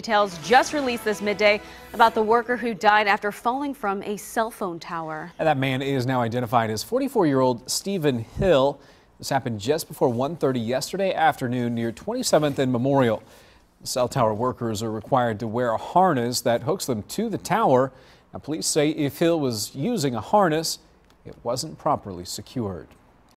Details just released this midday about the worker who died after falling from a cell phone tower. And that man is now identified as 44-year-old Stephen Hill. This happened just before 1:30 yesterday afternoon near 27th and Memorial. The cell tower workers are required to wear a harness that hooks them to the tower. Now, police say if Hill was using a harness, it wasn't properly secured.